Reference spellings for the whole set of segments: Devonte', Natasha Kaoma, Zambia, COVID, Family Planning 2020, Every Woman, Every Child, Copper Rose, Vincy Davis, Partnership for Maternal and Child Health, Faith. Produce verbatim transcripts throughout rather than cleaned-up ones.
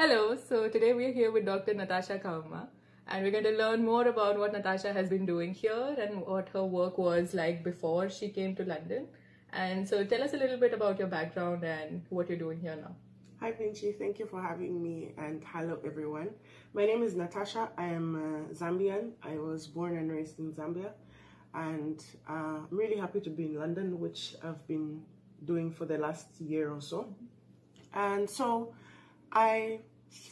Hello, so today we are here with Doctor Natasha Kaoma, and we're going to learn more about what Natasha has been doing here and what her work was like before she came to London. And so tell us a little bit about your background and what you're doing here now. Hi Vinci, thank you for having me, and hello everyone. My name is Natasha. I am uh, Zambian. I was born and raised in Zambia, and uh, I'm really happy to be in London, which I've been doing for the last year or so. And so I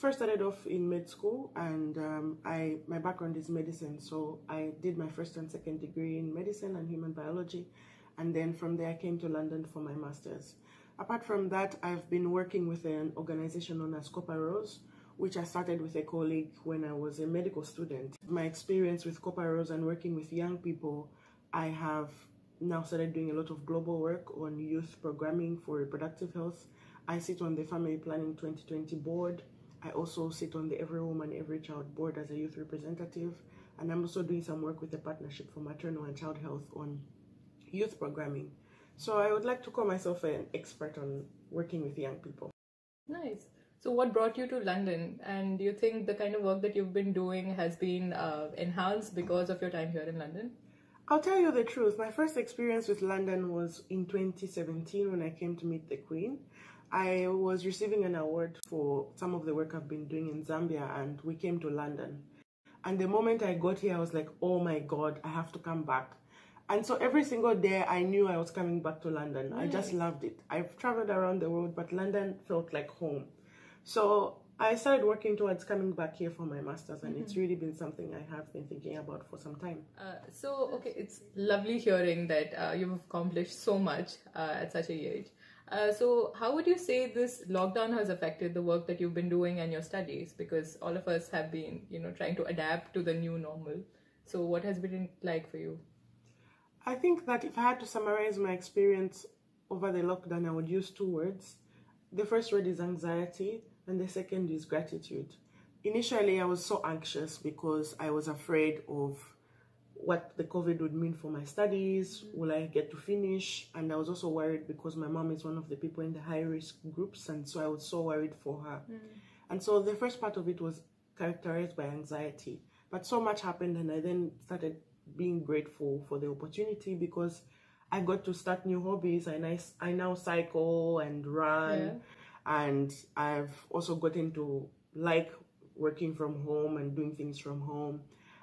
first started off in med school, and um, I my background is medicine, so I did my first and second degree in medicine and human biology, and then from there I came to London for my master's. Apart from that, I've been working with an organization known as Copper Rose, which I started with a colleague when I was a medical student. My experience with Copper Rose and working with young people, I have now started doing a lot of global work on youth programming for reproductive health. I sit on the Family Planning twenty twenty board. I also sit on the Every Woman, Every Child board as a youth representative. And I'm also doing some work with the Partnership for Maternal and Child Health on youth programming. So I would like to call myself an expert on working with young people. Nice. So what brought you to London? And do you think the kind of work that you've been doing has been uh, enhanced because of your time here in London? I'll tell you the truth. My first experience with London was in twenty seventeen when I came to meet the Queen. I was receiving an award for some of the work I've been doing in Zambia, and we came to London. And the moment I got here, I was like, oh my God, I have to come back. And so every single day I knew I was coming back to London. Nice. I just loved it. I've traveled around the world, but London felt like home. So I started working towards coming back here for my master's, and mm-hmm. it's really been something I have been thinking about for some time. Uh, so, okay, it's lovely hearing that uh, you've accomplished so much uh, at such a age. Uh, so how would you say this lockdown has affected the work that you've been doing and your studies? Because all of us have been, you know, trying to adapt to the new normal. So what has it been like for you? I think that if I had to summarize my experience over the lockdown, I would use two words. The first word is anxiety, and the second is gratitude. Initially, I was so anxious because I was afraid of what the COVID would mean for my studies. Will I get to finish? And I was also worried because my mom is one of the people in the high-risk groups, and so I was so worried for her. Mm. And so the first part of it was characterized by anxiety. But so much happened, and I then started being grateful for the opportunity because I got to start new hobbies, and I, I now cycle and run, yeah. and I've also gotten to like working from home and doing things from home,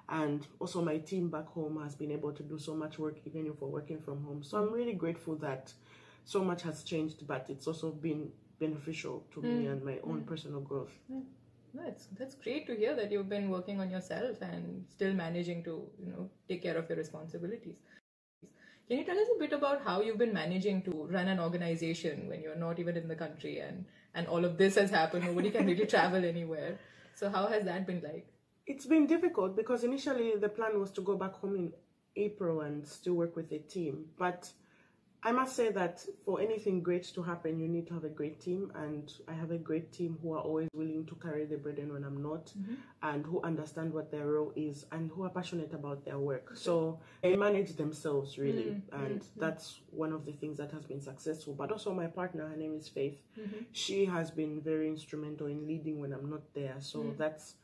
and also my team back home has been able to do so much work even if we're working from home. So mm. I'm really grateful that so much has changed, but it's also been beneficial to mm. me and my own mm. personal growth. Yeah. No, it's, that's great to hear that you've been working on yourself and still managing to, you know, take care of your responsibilities. Can you tell us a bit about how you've been managing to run an organization when you're not even in the country, and, and all of this has happened? Nobody can really travel anywhere. So how has that been like? It's been difficult because initially the plan was to go back home in April and still work with a team. But I must say that for anything great to happen, you need to have a great team, and I have a great team who are always willing to carry the burden when I'm not, mm-hmm. and who understand what their role is and who are passionate about their work. Okay. So they manage themselves really, mm-hmm. and mm-hmm. that's one of the things that has been successful. But also my partner, her name is Faith, mm-hmm. she has been very instrumental in leading when I'm not there. So mm-hmm. that's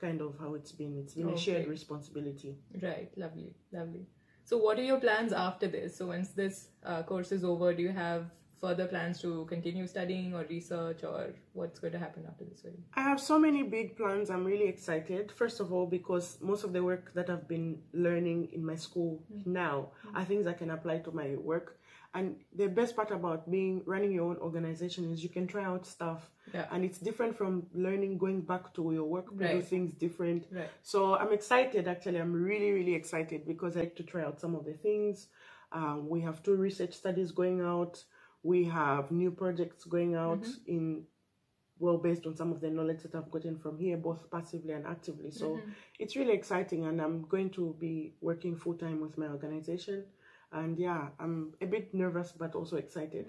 kind of how it's been. It's been okay. a shared responsibility. Right, lovely, lovely. So what are your plans after this? So once this uh, course is over, do you have further plans to continue studying or research, or what's going to happen after this? I have so many big plans. I'm really excited. First of all, because most of the work that I've been learning in my school mm-hmm. now mm-hmm. are things I can apply to my work. And the best part about being running your own organization is you can try out stuff. Yeah. And it's different from learning, going back to your work, right. do things different. Right. So I'm excited, actually. I'm really, really excited because I like to try out some of the things. Um, we have two research studies going out. We have new projects going out mm-hmm. in, well, based on some of the knowledge that I've gotten from here, both passively and actively. So mm-hmm. it's really exciting, and I'm going to be working full-time with my organization. And yeah, I'm a bit nervous, but also excited.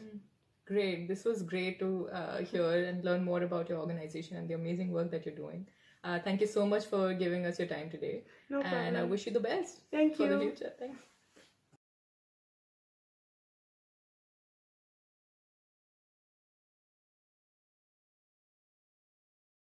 Great. This was great to uh, hear and learn more about your organization and the amazing work that you're doing. Uh, thank you so much for giving us your time today. No problem. And I wish you the best. Thank you. For the future. Thanks.